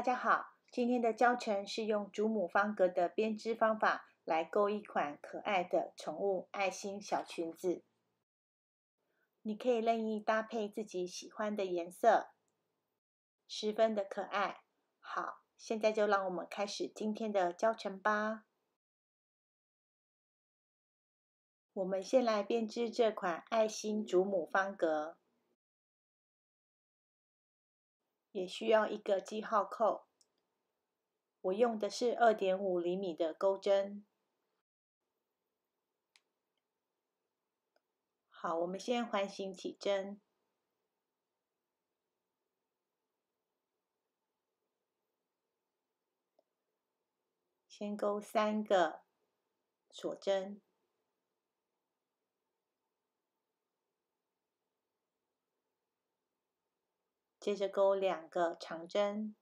大家好，今天的教程是用祖母方格的编织方法来钩一款可爱的宠物爱心小裙子。你可以任意搭配自己喜欢的颜色，十分的可爱。好，现在就让我们开始今天的教程吧。我们先来编织这款爱心祖母方格。 也需要一个记号扣，我用的是 2.5 厘米的钩针。好，我们先环形起针，先钩三个锁针。 接着钩两个长针，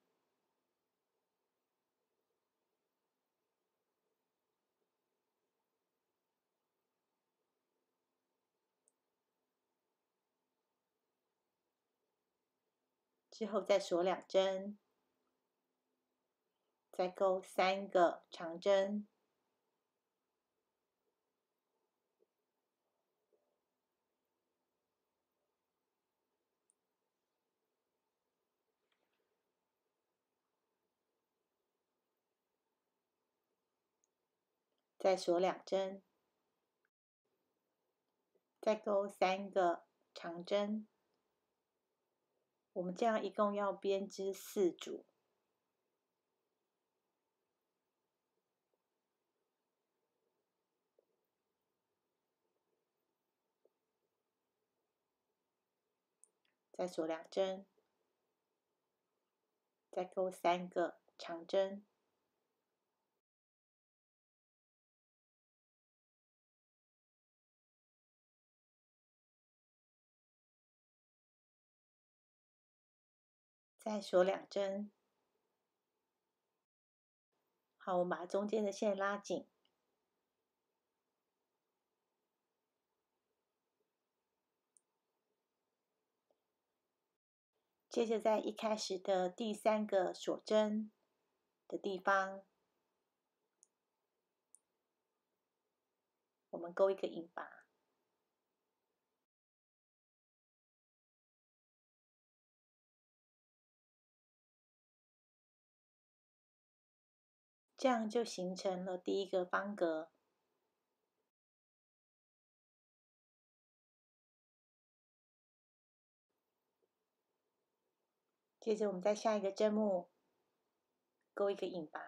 之后再锁两针，再钩三个长针。 再锁两针，再钩三个长针。我们这样一共要编织4组。再锁两针，再钩三个长针。 再锁两针。好，我们把中间的线拉紧，接着在一开始的第3个锁针的地方，我们钩一个引拔。 这样就形成了第1个方格。接着我们在下一个针目钩一个引拔，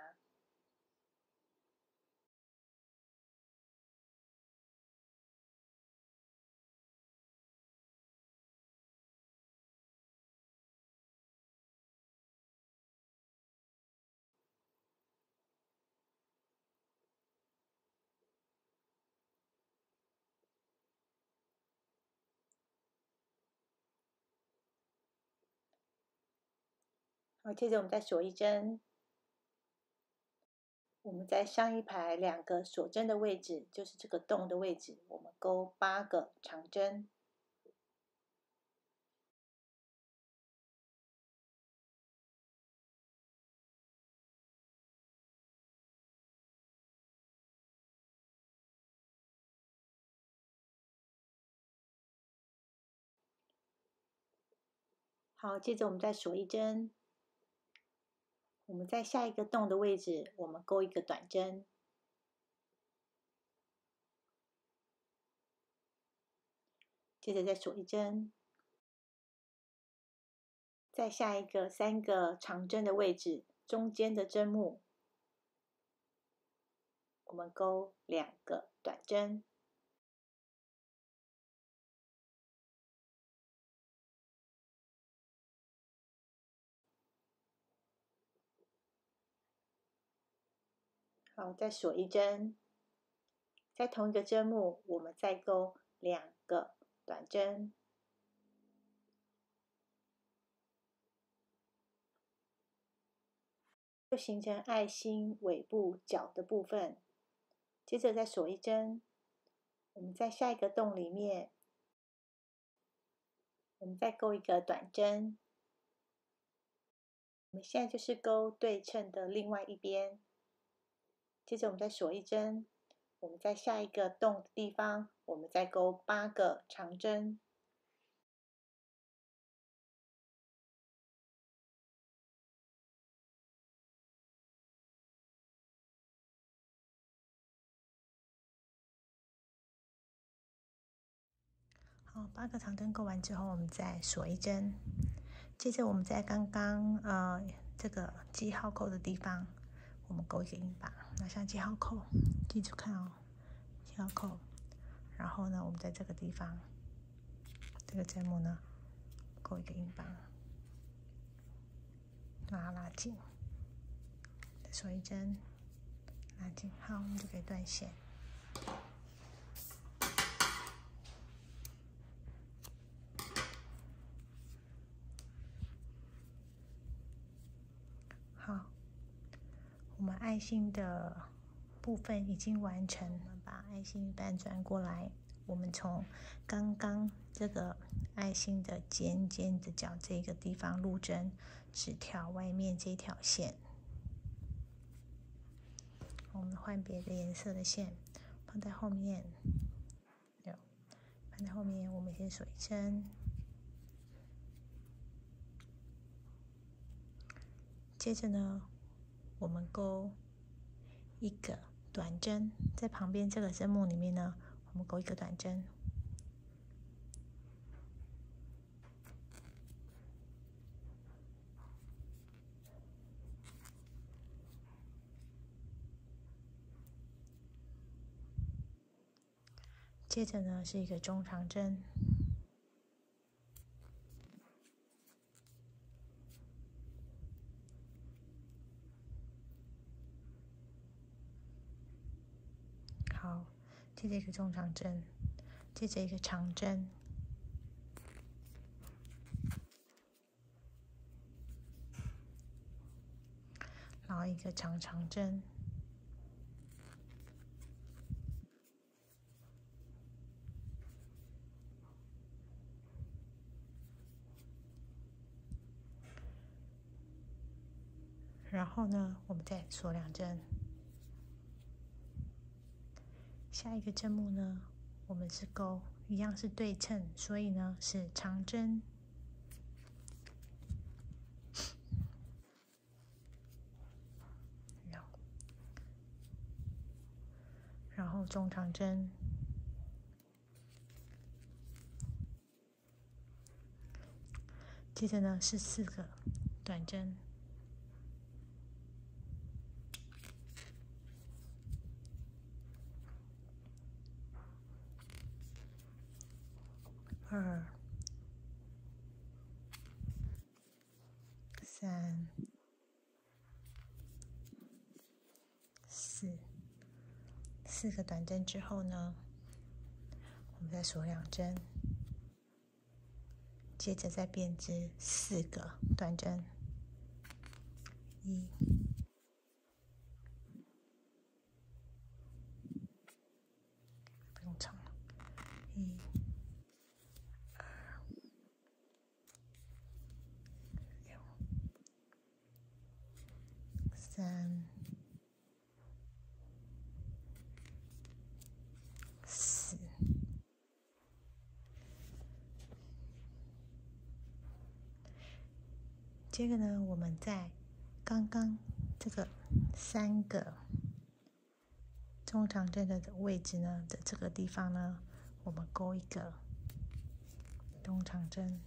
好，接着我们再锁一针。我们在上一排2个锁针的位置，就是这个洞的位置，我们钩8个长针。好，接着我们再锁一针。 我们在下一个洞的位置，我们钩一个短针，接着再锁一针。在下一个3个长针的位置，中间的针目，我们钩2个短针。 好，再锁一针，在同一个针目，我们再钩2个短针，就形成爱心尾部角的部分。接着再锁一针，我们在下一个洞里面，我们再钩一个短针，我们现在就是钩对称的另外一边，接着我们再锁一针，我们在下一个洞的地方，我们再钩8个长针。 好，8个长针钩完之后，我们再锁一针。接着我们在刚刚这个记号扣的地方，我们钩一个硬把，拿下记号扣，记住看哦，记号扣。然后呢，我们在这个地方，这个针目呢，钩一个硬把，把它拉紧，再锁一针，拉紧。好，我们就可以断线。 好，我们爱心的部分已经完成，我们把爱心一半转过来，我们从刚刚这个爱心的尖的角这个地方入针，直挑外面这条线。我们换别的颜色的线，放在后面，放在后面，我们先锁一针。 接着呢，我们钩一个短针，在旁边这个针目里面呢，我们钩一个短针，接着呢是一个中长针。 好，接着一个中长针，接着一个长针，然后一个长针，然后呢，我们再锁2针。 下一个针目呢，我们是钩，一样是对称，所以呢是长针。然后中长针，接着呢是4个短针。 2、3、4，4个短针之后呢，我们再锁2针，接着再编织4个短针，一。 3、4，接着呢，我们在刚刚这个3个中长针的位置呢的这个地方呢，我们钩一个中长针，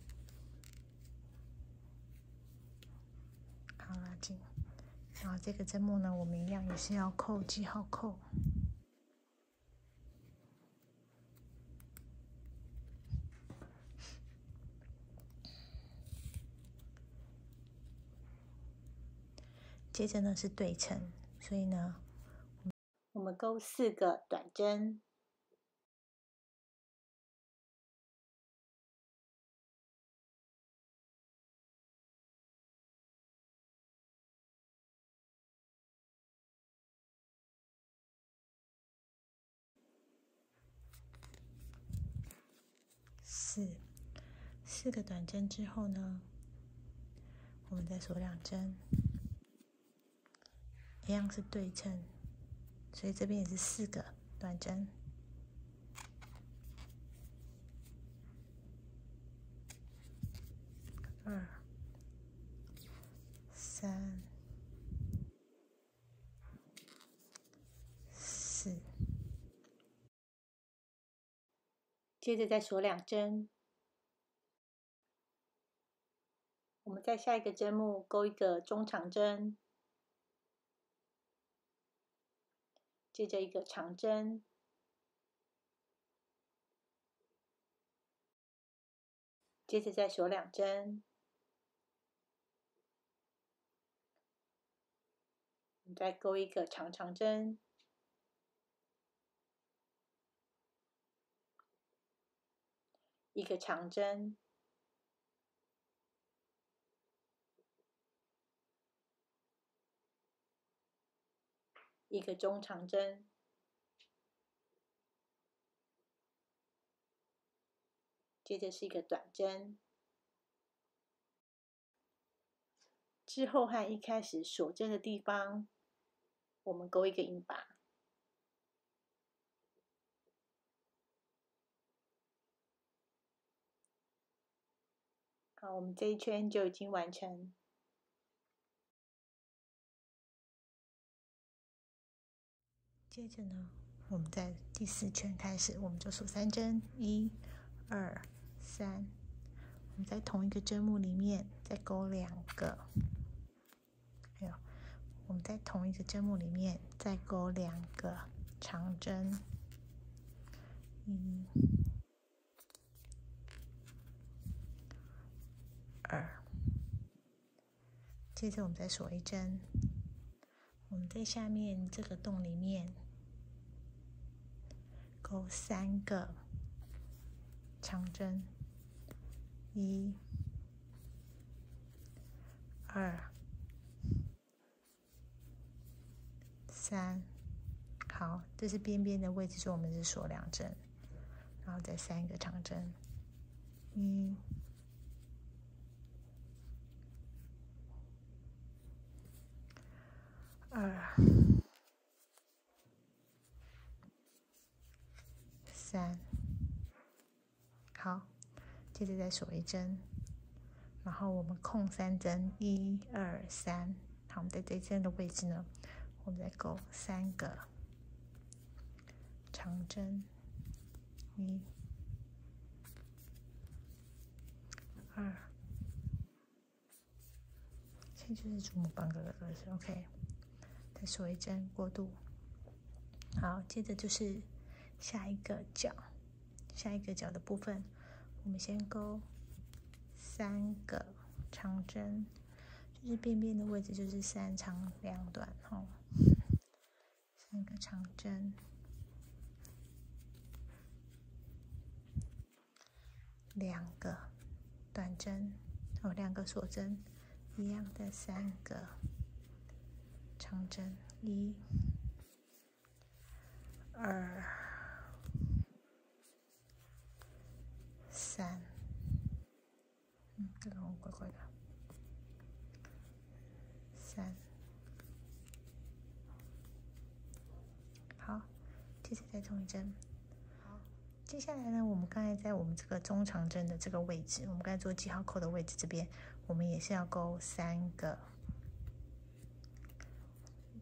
好，拉紧。 然后这个针目呢，我们一样也是要扣记号扣，接着呢是对称，所以呢，我们钩4个短针。 4个短针之后呢，我我们再数两针，一样是对称，所以这边也是四个短针。 2、3、4，接着再数两针。我们在下一个针目钩一个中长针，接着一个长针，接着再数两针。 再钩一个长长针，一个长针，一个中长针，接着是一个短针。 之后和一开始锁针的地方，我们钩一个引靶，好，我们这一圈就已经完成。接着呢，我们在第四圈开始，我们就数三针，1、2、3。我们在同一个针目里面再钩两个。 我们在同一个针目里面再钩两个长针，1、2，接着我们再锁一针。我们在下面这个洞里面钩三个长针，1、2、3，好，这是边边的位置，所以我们是锁两针，然后再三个长针，1、2、3，好，接着再锁一针，然后我们空三针，1、2、3，好，我们在这一针的位置呢。 我们再钩三个长针，1、2，现在就是祖母棒的格式 ，OK。再锁一针过渡，好，接着就是下一个角，下一个角的部分，我们先钩三个长针。 就是边边的位置，就是3长2短哦，三个长针，两个短针，哦，两个锁针，一样的三个长针，1、2、3，这个我乖乖的。 3，好，接着再中一针。好，接下来呢，我们刚才在我们这个中长针的这个位置，我们刚才做记号扣的位置这边，我们也是要钩三个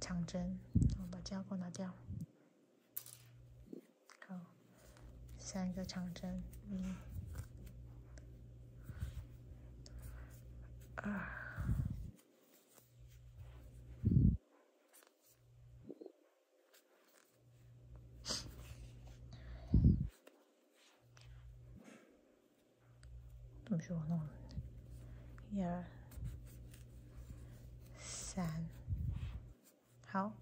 长针。我们把记号扣拿掉。好，三个长针，1、2。 就弄了1、2、3，好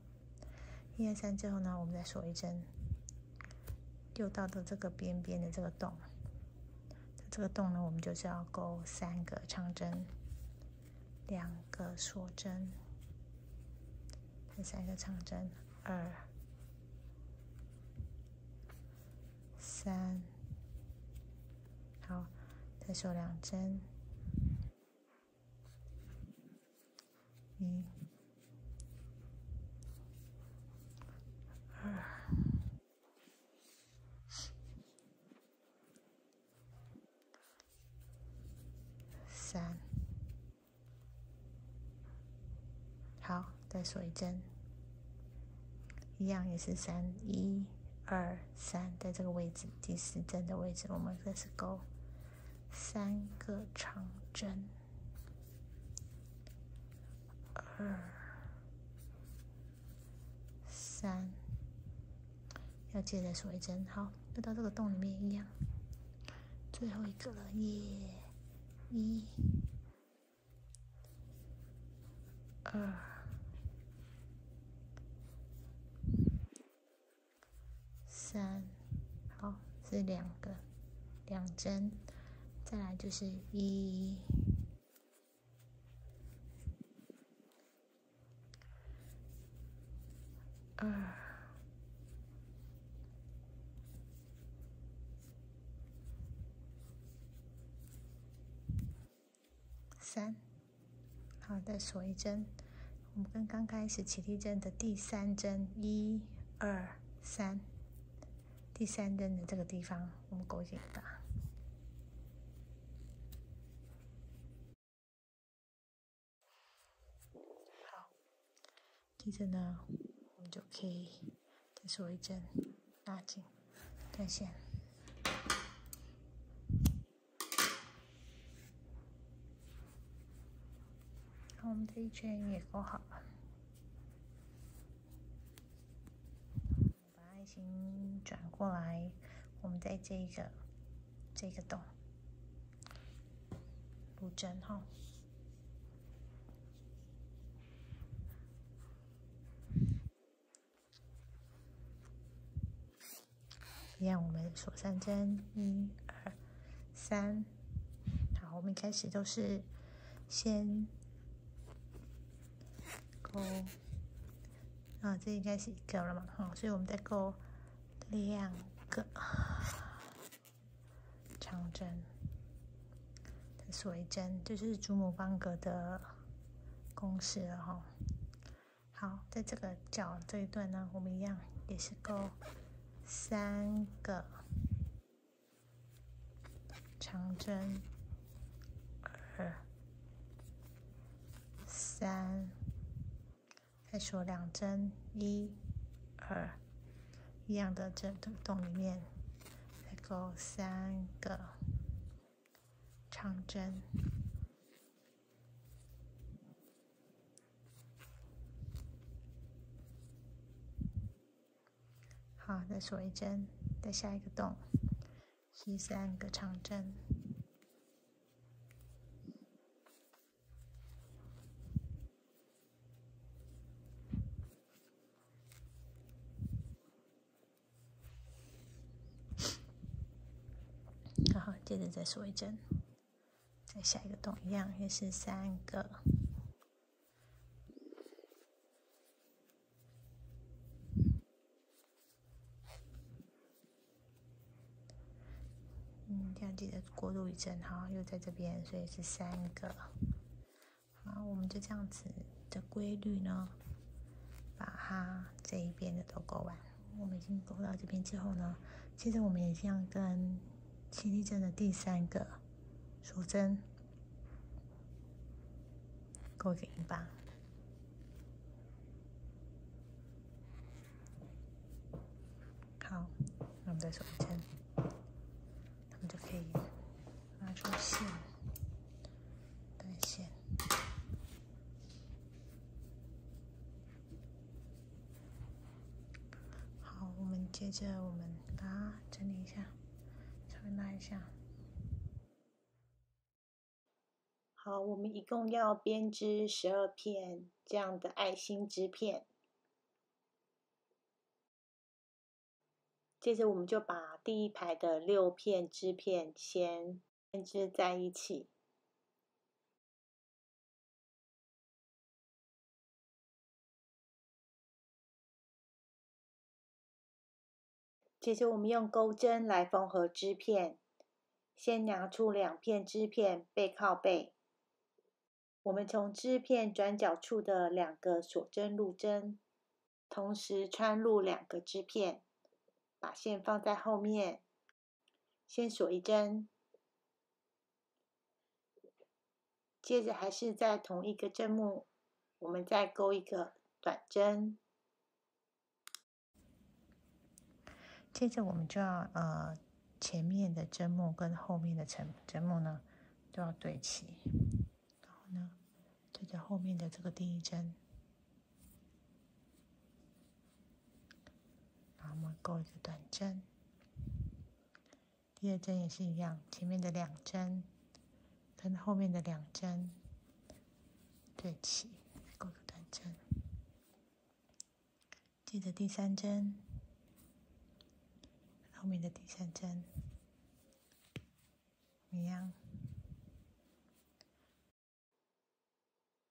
，1、2、3之后呢，我们再锁一针，又到的这个边边的这个洞，这个洞呢，我们就是要钩三个长针，两个锁针，再三个长针，2、3，好。 再锁两针，好，再说一针，一样也是三一二三，在这个位置，第十针的位置，我们开始勾三个长针，2、3，要接着数一针。好，又到这个洞里面一样，最后一个了，耶！1、2、3，好，是两针，再来就是1、2、3，好，再数一针。我们跟刚开始起立针的第三针，1、2、3，第三针的这个地方，我们勾紧它。好，接着呢，我们就可以再数一针，拉紧断线。我们这一圈也勾好了，把爱心转过来，我们在这个洞入针哈。一样，我们数三针，1、2、3。好，我们一开始都是先。勾，啊，这应该是一个了嘛，所以我们再勾两个长针，再数一针，这就是祖母方格的公式了哈。好，在这个角这一段呢，我们一样也是勾三个长针，2、3。再数两针，1、2，一样的针洞里面，再勾三个长针，好，再数一针，再下一个洞，是三个长针。接着再数一针，再下一个洞一样，也是三个这样记得过渡一针，好，又在这边，所以是三个。好，我们就这样子的规律呢，把它这一边的都勾完。我们已经勾到这边之后呢，接着我们也这样跟起立针的第三个数针，勾一个硬棒，好，那我们再数一针，那我们就可以拉出线，断线。好，我们接着我们把它整理一下。拉一下。好，我们一共要编织12片这样的爱心织片。接着我们就把第一排的6片织片先编织在一起。接着我们用钩针来缝合织片，先拿出2片织片背靠背，我们从织片转角处的2个锁针入针，同时穿入2个织片，把线放在后面，先锁一针，接着还是在同一个针目我们再钩一个短针。接着我们就要前面的针目跟后面的针目呢都要对齐，然后呢对着后面的这个第一针，然后我们钩一个短针。第二针也是一样，前面的两针跟后面的两针对齐，再钩一个短针。接着第三针，后面的第三针一样。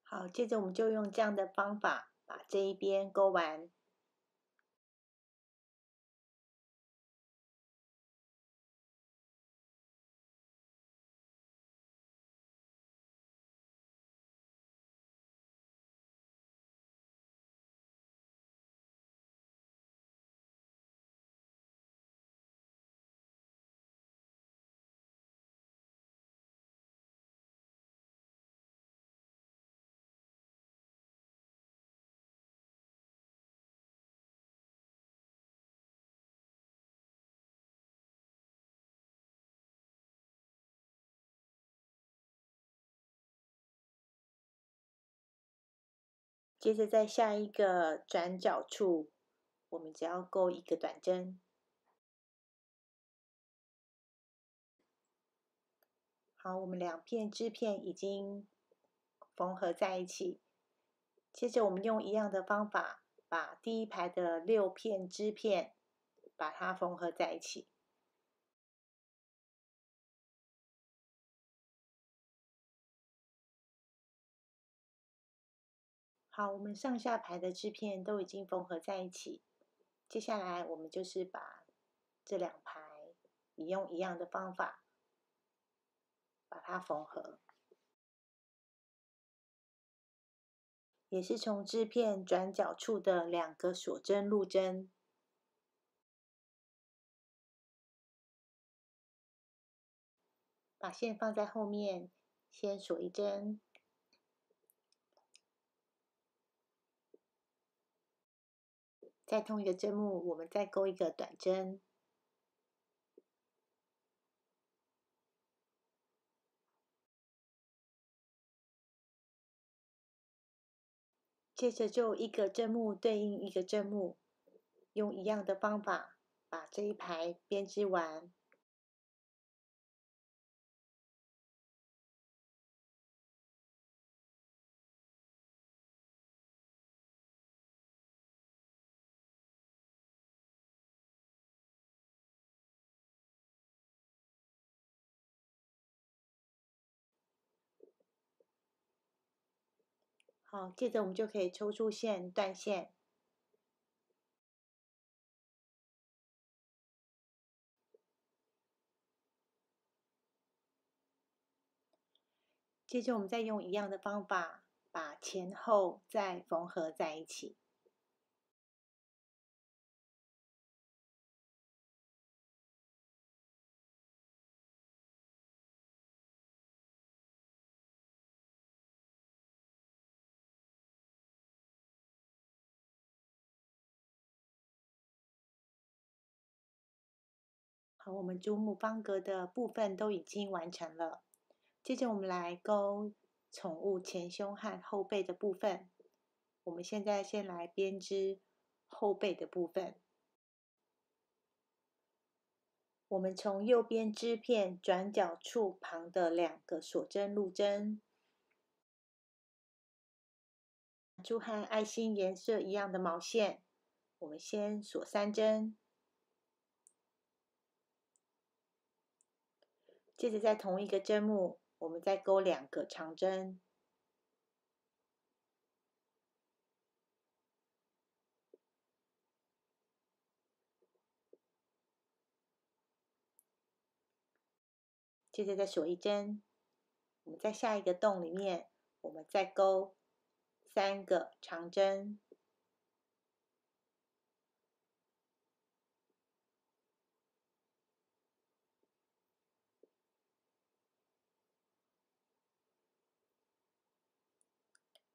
好，接着我们就用这样的方法把这一边钩完。接着在下一个转角处，我们只要钩一个短针。好，我们两片织片已经缝合在一起。接着我们用一样的方法，把第一排的六片织片把它缝合在一起。好，我们上下排的织片都已经缝合在一起，接下来我们就是把这两排也用一样的方法把它缝合，也是从织片转角处的两个锁针入针。把线放在后面，先锁一针。再同一个针目，我们再钩一个短针。接着就一个针目对应一个针目，用一样的方法把这一排编织完。好，接着我们就可以抽出线、断线。接着我们再用一样的方法，把前后再缝合在一起。我们主母方格的部分都已经完成了，接着我们来钩宠物前胸和后背的部分。我们现在先来编织后背的部分。我们从右边织片转角处旁的两个锁针入针，就和爱心颜色一样的毛线，我们先锁三针。接着在同一个针目，我们再钩两个长针。接着再锁一针，我们在下一个洞里面，我们再钩三个长针。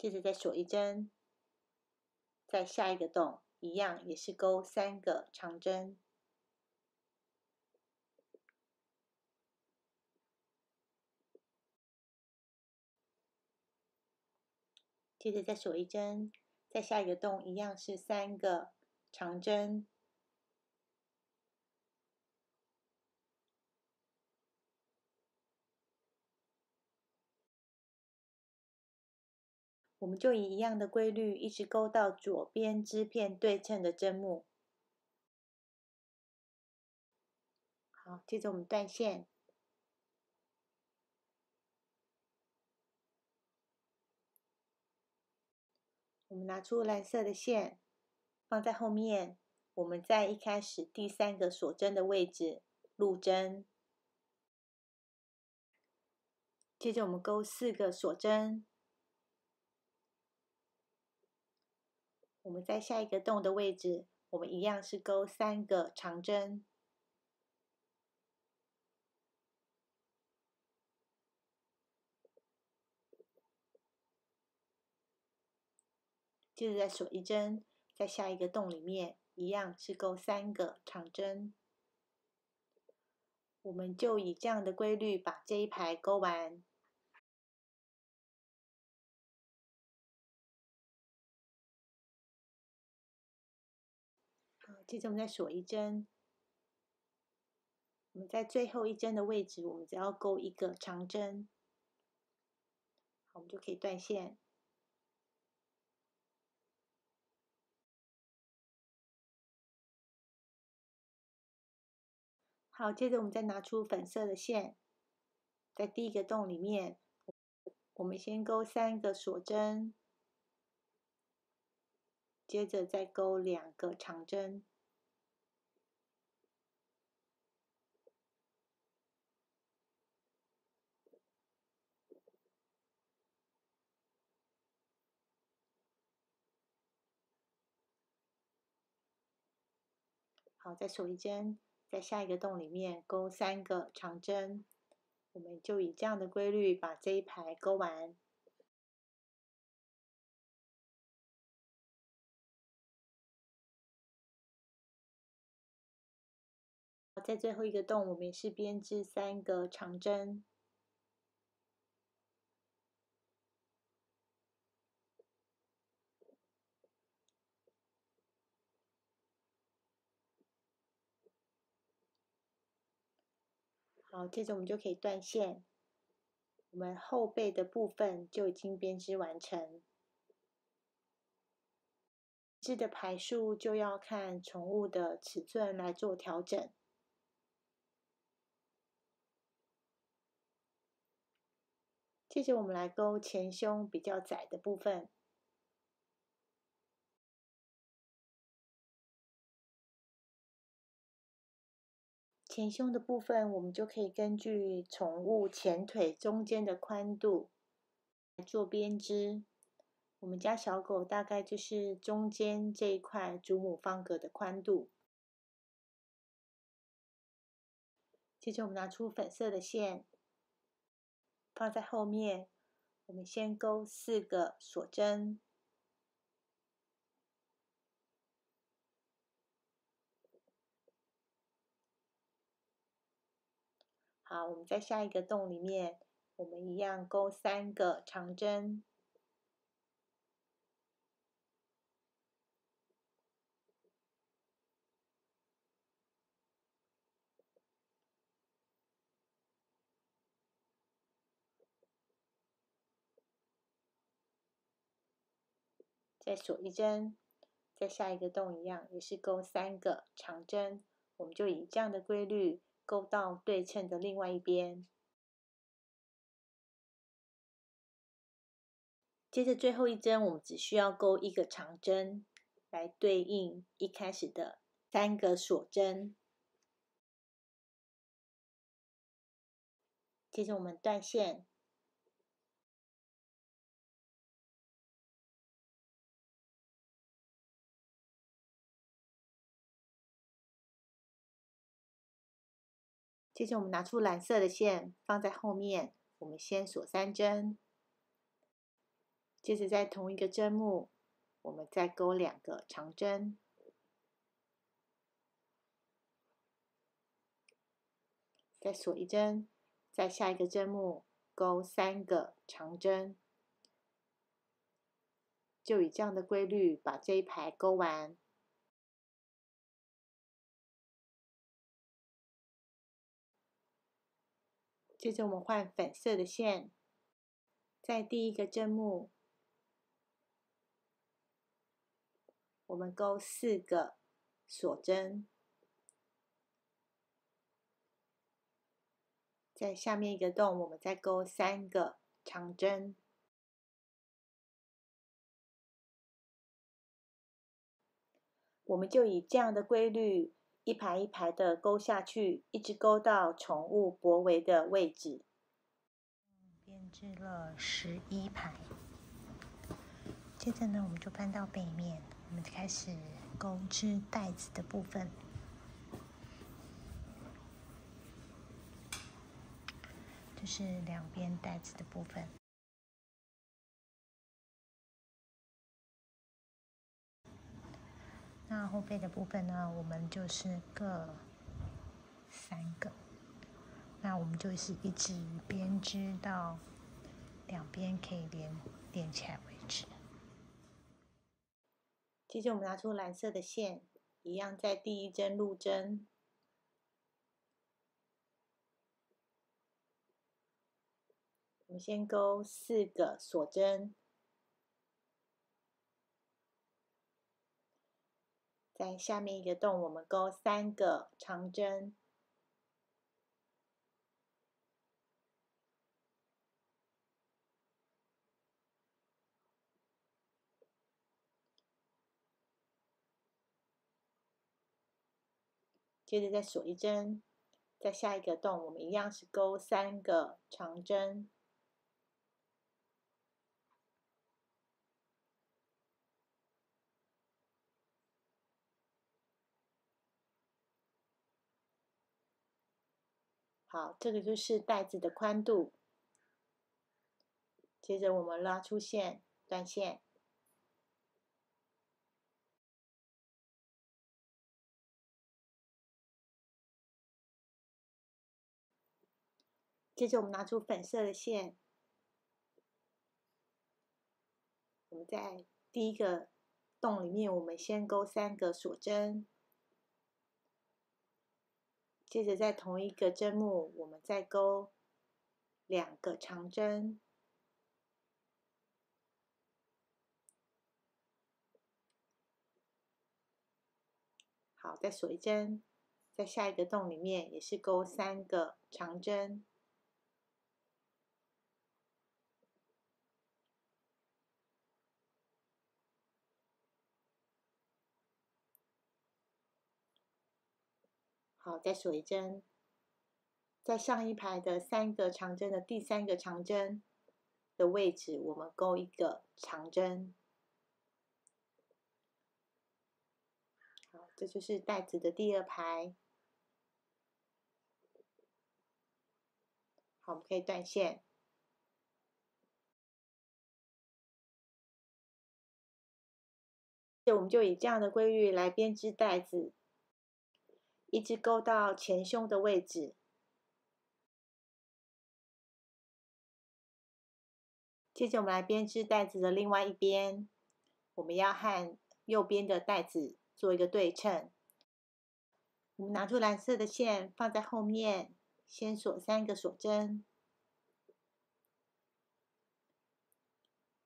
接着再锁一针，在下一个洞一样也是钩三个长针，接着再锁一针，在下一个洞一样是三个长针，我们就以一样的规律一直钩到左边织片对称的针目。好，接着我们断线。我们拿出蓝色的线，放在后面。我们在一开始第三个锁针的位置入针。接着我们钩四个锁针。 我们在下一个洞的位置，我们一样是钩三个长针。接着再锁一针，在下一个洞里面一样是钩三个长针。我们就以这样的规律把这一排钩完。 接着我们再锁一针，我们在最后一针的位置，我们只要钩一个长针，好，我们就可以断线。好，接着我们再拿出粉色的线，在第一个洞里面，我们先钩三个锁针，接着再钩两个长针。 好，再锁一针，在下一个洞里面钩三个长针，我们就以这样的规律把这一排钩完。在最后一个洞，我们也是编织三个长针。 好，接着我们就可以断线。我们后背的部分就已经编织完成。织的排数就要看宠物的尺寸来做调整。接着我们来钩前胸比较窄的部分。 前胸的部分，我们就可以根据宠物前腿中间的宽度来做编织。我们家小狗大概就是中间这一块主母方格的宽度。接着，我们拿出粉色的线，放在后面。我们先钩四个锁针。 好，我们在下一个洞里面，我们一样钩三个长针，再锁一针，在下一个洞一样也是钩三个长针，我们就以这样的规律。 钩到对称的另外一边，接着最后一针，我们只需要钩一个长针来对应一开始的三个锁针。接着我们断线，接着我们拿出蓝色的线，放在后面。我们先锁三针，接着在同一个针目，我们再钩两个长针，再锁一针，在下一个针目钩三个长针，就以这样的规律把这一排钩完。接着我们换粉色的线，在第一个针目，我们钩四个锁针，在下面一个洞，我们再钩三个长针，我们就以这样的规律，一排一排的钩下去，一直钩到宠物脖围的位置。编织了11排，接着呢，我们就搬到背面。我们开始钩织带子的部分，就是两边带子的部分。那后背的部分呢，我们就是各三个，那我们就是一直编织到两边可以连起来为止。接着我们拿出蓝色的线，一样在第一针入针，我们先钩四个锁针，在下面一个洞我们钩三个长针，接着再锁一针，在下一个洞我们一样是钩三个长针，好，这个就是带子的宽度。接着我们拉出线，断线，接着我们拿出粉色的线，我们在第一个洞里面，我们先钩三个锁针，接着在同一个针目，我们再钩两个长针，好，再锁一针，在下一个洞里面也是钩三个长针。好，再锁一针，在上一排的三个长针的第三个长针的位置，我们钩一个长针。好，这就是带子的第二排。好，我们可以断线。我们就以这样的规律来编织带子。一直钩到前胸的位置，接着我们来编织带子的另外一边，我们要和右边的带子做一个对称。我们拿出蓝色的线放在后面，先锁三个锁针，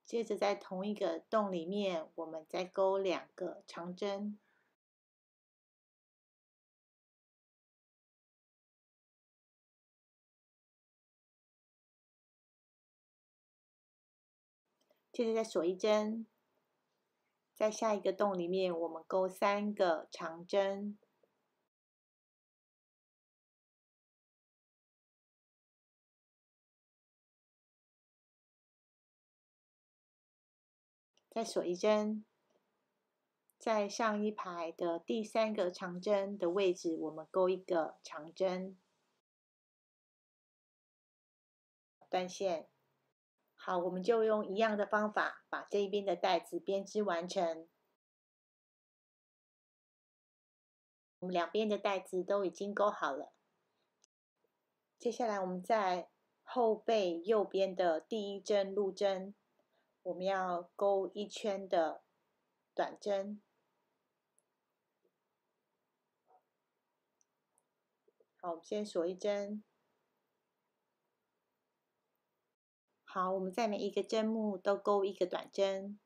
接着在同一个洞里面，我们再钩两个长针。接着再锁一针，在下一个洞里面，我们钩三个长针，再锁一针，在上一排的第三个长针的位置，我们钩一个长针，断线。好，我们就用一样的方法把这一边的袋子编织完成。我们两边的袋子都已经钩好了。接下来我们在后背右边的第一针入针，我们要钩一圈的短针。好，我们先锁一针。 好，我们在每一个针目都钩一个短针。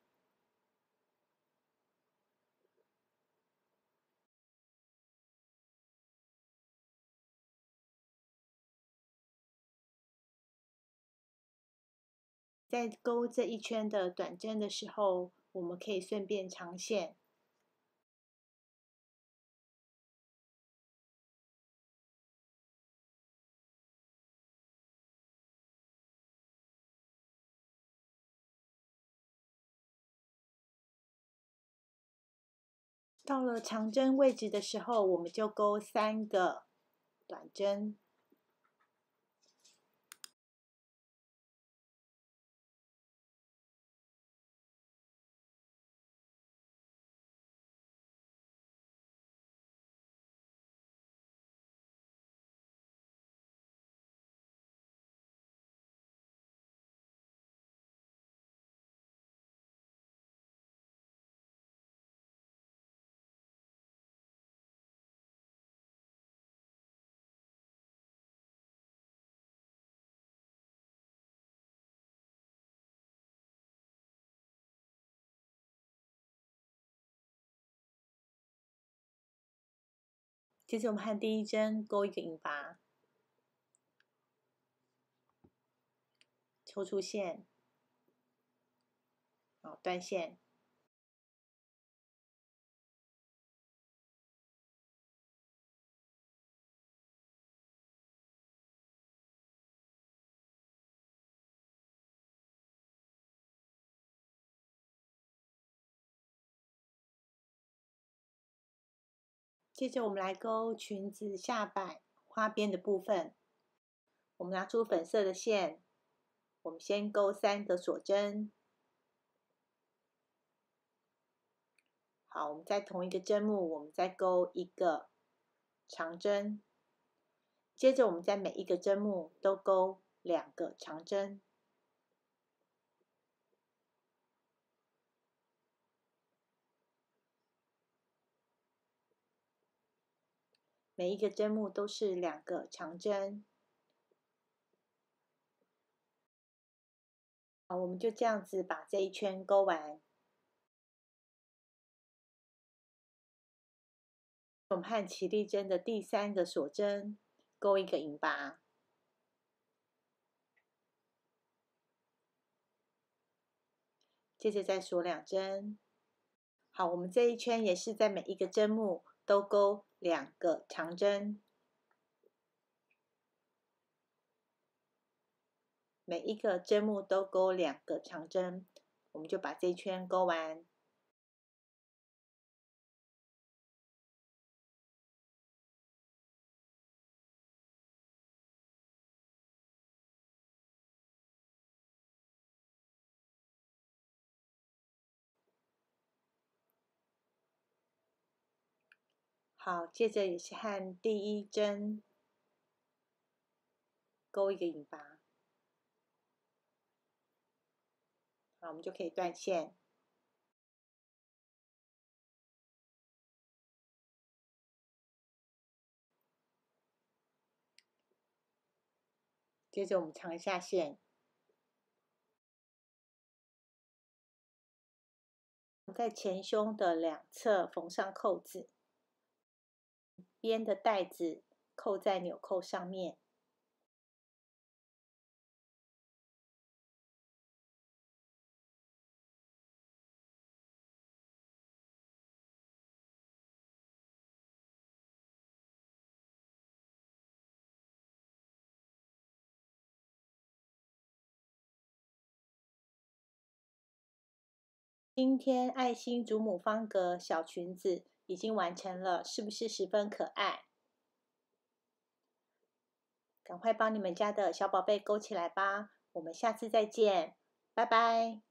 在钩这一圈的短针的时候，我们可以顺便长线。 到了长针位置的时候，我们就钩三个短针。接着我们和第一针钩一个引拔，抽出线，好，断线。接着我们来钩裙子下摆花边的部分。我们拿出粉色的线，我们先钩三个锁针。好，我们在同一个针目，我们再钩一个长针。接着我们在每一个针目都钩两个长针。 每一个针目都是两个长针，好，我们就这样子把这一圈钩完。我们和起立针的第三个锁针钩一个引拔，接着再锁两针。好，我们这一圈也是在每一个针目都钩 两个长针，每一个针目都钩两个长针，我们就把这一圈钩完。好，接着也是和第一针钩一个引拔，好，我们就可以断线。接着我们长一下线，在前胸的两侧缝上扣子。 边的带子扣在纽扣上面，今天爱心祖母方格小裙子 已经完成了，是不是十分可爱？赶快帮你们家的小宝贝勾起来吧！我们下次再见，拜拜。